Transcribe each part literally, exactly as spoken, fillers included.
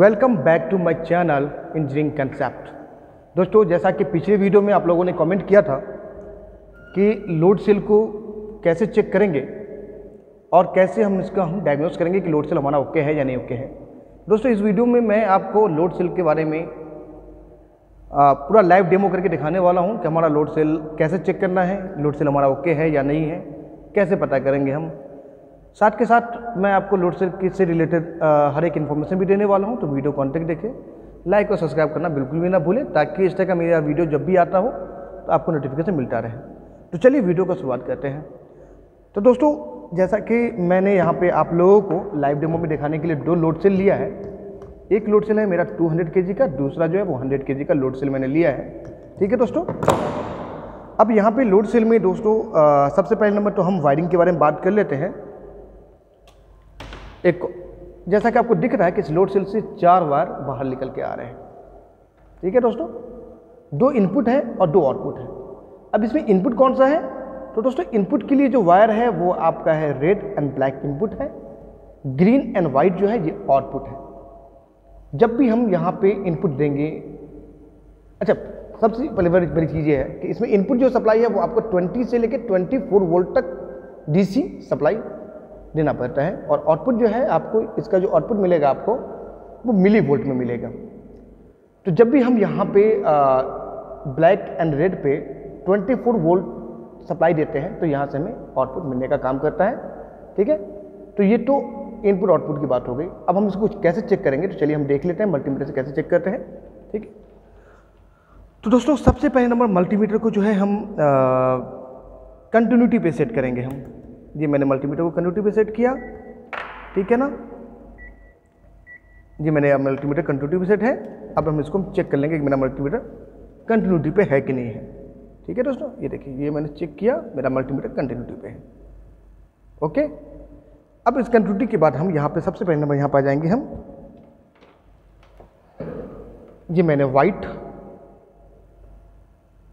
Welcome back to my channel engineering concept. दोस्तों, जैसा कि पिछले वीडियो में आप लोगों ने कमेंट किया था कि लोड सेल को कैसे चेक करेंगे और कैसे हम इसका हम डायग्नोस करेंगे कि लोड सेल हमारा ओके है या नहीं ओके है। दोस्तों, इस वीडियो में मैं आपको लोड सेल के बारे में आ, पूरा लाइव डेमो करके दिखाने वाला हूँ कि हमारा लोड सेल कैसे चेक करना है, लोड सेल हमारा ओके है या नहीं है, कैसे पता करेंगे हम। साथ के साथ मैं आपको लोड सेल से रिलेटेड हर एक इन्फॉर्मेशन भी देने वाला हूं, तो वीडियो कॉन्टेंट देखें, लाइक और सब्सक्राइब करना बिल्कुल भी ना भूलें, ताकि इस तरह का मेरा वीडियो जब भी आता हो तो आपको नोटिफिकेशन मिलता रहे। तो चलिए वीडियो का शुरुआत करते हैं। तो दोस्तों, जैसा कि मैंने यहाँ पर आप लोगों को लाइव डेमो में दिखाने के लिए दो लोड सेल लिया है। एक लोड सेल है मेरा टू हंड्रेड के जी का, दूसरा जो है वो हंड्रेड के जी का लोड सेल मैंने लिया है। ठीक है दोस्तों, अब यहाँ पर लोड सेल में दोस्तों सबसे पहले नंबर तो हम वायरिंग के बारे में बात कर लेते हैं। एक जैसा कि आपको दिख रहा है कि इस लोड सेल से चार वायर बाहर निकल के आ रहे हैं। ठीक है दोस्तों, दो इनपुट है और दो आउटपुट है। अब इसमें इनपुट कौन सा है, तो दोस्तों इनपुट के लिए जो वायर है वो आपका है रेड एंड ब्लैक इनपुट है, ग्रीन एंड वाइट जो है ये आउटपुट है। जब भी हम यहाँ पे इनपुट देंगे, अच्छा सबसे पहले बड़ी चीज़ ये है कि इसमें इनपुट जो सप्लाई है वो आपको ट्वेंटी से लेकर ट्वेंटी फोर वोल्ट तक डी सी सप्लाई देना पड़ता है, और आउटपुट जो है आपको इसका जो आउटपुट मिलेगा आपको वो मिली वोल्ट में मिलेगा। तो जब भी हम यहाँ पे ब्लैक एंड रेड पे चौबीस वोल्ट सप्लाई देते हैं तो यहाँ से हमें आउटपुट मिलने का काम करता है। ठीक है, तो ये तो इनपुट आउटपुट की बात हो गई। अब हम इसको कैसे चेक करेंगे, तो चलिए हम देख लेते हैं मल्टीमीटर से कैसे चेक करते हैं। ठीक है, तो दोस्तों सबसे पहले नंबर मल्टीमीटर को जो है हम कंटिन्यूटी पे सेट करेंगे। हम ये मैंने मल्टीमीटर को कंटिन्यूटी पे सेट किया, ठीक है ना, ये मैंने अब मल्टीमीटर कंटिन्यूटी पे सेट है। अब हम इसको हम चेक कर लेंगे कि मेरा मल्टीमीटर कंटिन्यूटी पे है कि नहीं है। ठीक है दोस्तों, ये देखिए, ये मैंने चेक किया, मेरा मल्टीमीटर कंटिन्यूटी पे है। ओके, अब इस कंटिन्यूटी के बाद हम यहाँ पे सबसे पहले नंबर यहाँ पर आ जाएंगे हम। ये मैंने वाइट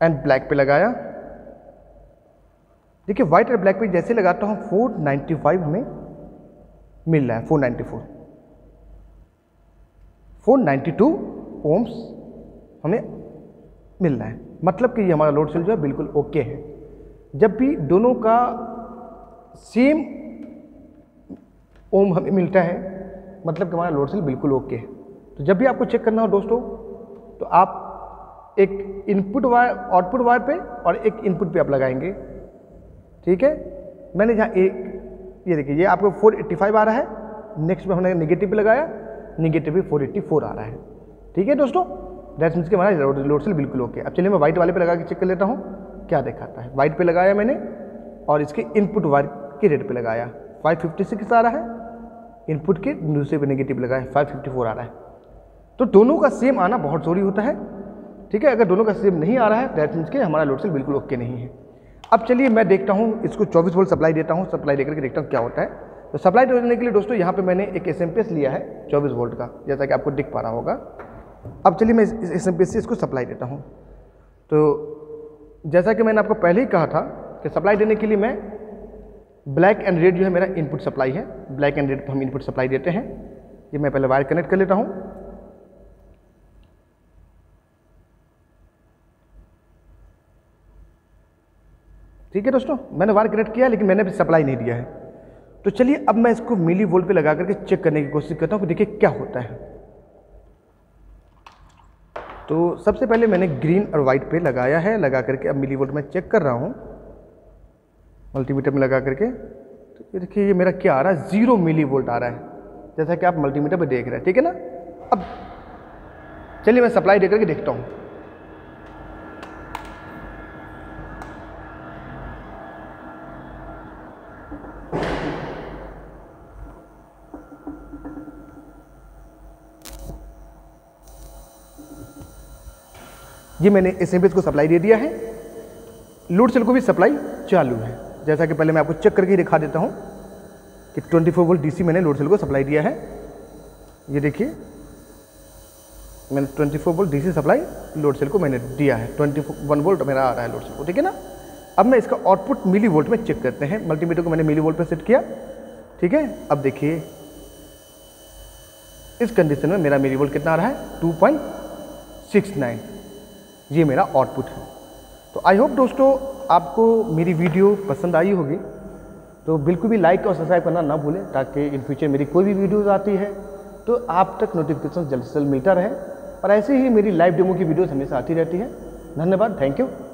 एंड ब्लैक पे लगाया। देखिए व्हाइट और ब्लैक पे जैसे लगाता हूँ फोर नाइन्टी फाइव हमें मिल रहा है, four ninety four, four ninety two ohms हमें मिल रहा है। मतलब कि ये हमारा लोड सेल जो है बिल्कुल ओके है। जब भी दोनों का सेम ओम हमें मिलता है मतलब कि हमारा लोड सेल बिल्कुल ओके है। तो जब भी आपको चेक करना हो दोस्तों, तो आप एक इनपुट वायर आउटपुट वायर पे और एक इनपुट पे आप लगाएंगे। ठीक है, मैंने जहाँ एक ये देखिए, ये आपको फोर एटी फाइव आ रहा है, नेक्स्ट में हमने नेगेटिव लगाया, नेगेटिव भी फोर एटी फोर आ रहा है। ठीक है दोस्तों, दैट मींस कि हमारा लोड सेल बिल्कुल ओके। अब चलिए मैं व्हाइट वाले पे लगा के चेक कर लेता हूँ क्या दिखाता है। वाइट पे लगाया मैंने और इसके इनपुट वायर के रेट पे लगाया, फाइव फिफ्टी सिक्स आ रहा है, इनपुट के दूसरे पे नेगेटिव लगाया, फाइव फिफ्टी फोर आ रहा है। तो दोनों का सेम आना बहुत ज़रूरी होता है। ठीक है, अगर दोनों का सेम नहीं आ रहा है दैट मींस कि हमारा लोड सेल बिल्कुल ओके नहीं है। अब चलिए मैं देखता हूँ, इसको चौबीस वोल्ट सप्लाई देता हूँ, सप्लाई देकर के देखता हूँ क्या होता है। तो सप्लाई देने के लिए दोस्तों यहाँ पे मैंने एक एसएमपीएस लिया है चौबीस वोल्ट का, जैसा कि आपको दिख पा रहा होगा। अब चलिए मैं इस एसएमपीएस से इसको सप्लाई देता हूँ। तो जैसा कि मैंने आपको पहले ही कहा था कि सप्लाई देने के लिए मैं ब्लैक एंड रेड जो है मेरा इनपुट सप्लाई है, ब्लैक एंड रेड पर हम इनपुट सप्लाई देते हैं। ये मैं पहले वायर कनेक्ट कर लेता हूँ। ठीक है दोस्तों, मैंने वायर कनेक्ट किया लेकिन मैंने अभी सप्लाई नहीं दिया है। तो चलिए अब मैं इसको मिली वोल्ट पे लगा करके चेक करने की कोशिश करता हूँ कि देखिए क्या होता है। तो सबसे पहले मैंने ग्रीन और वाइट पे लगाया है, लगा करके अब मिली वोल्ट में चेक कर रहा हूँ मल्टीमीटर में लगा करके। तो ये देखिए, ये मेरा क्या आ रहा है, जीरो मिली वोल्ट आ रहा है, जैसा कि आप मल्टीमीटर पर देख रहे हैं। ठीक है ना, अब चलिए मैं सप्लाई दे करके देखता हूँ। ये मैंने एसएमपीएस को सप्लाई दे दिया है, लोड सेल को भी सप्लाई चालू है, जैसा कि पहले मैं आपको चेक करके दिखा देता हूँ कि चौबीस वोल्ट डीसी मैंने लोड सेल को सप्लाई दिया है। ये देखिए, मैंने चौबीस volt DC supply load cell को मैंने दिया है, इक्कीस वोल्ट मेरा आ रहा है लोड सेल को। ठीक है ना, अब मैं इसका आउटपुट मिली वोल्ट में चेक करते हैं। मल्टीमीटर को मैंने मिली वोल्ट पर सेट किया। ठीक है, अब देखिए इस कंडीशन में मेरा मिली वोल्ट कितना आ रहा है टू पॉइंट सिक्स नाइन। ये मेरा आउटपुट है। तो आई होप दोस्तों आपको मेरी वीडियो पसंद आई होगी, तो बिल्कुल भी लाइक और सब्सक्राइब करना ना भूलें ताकि इन फ्यूचर मेरी कोई भी वीडियोस आती है तो आप तक नोटिफिकेशन जल्द से जल्द मिलता रहे। और ऐसे ही मेरी लाइव डेमो की वीडियोस हमेशा आती रहती है। धन्यवाद, थैंक यू।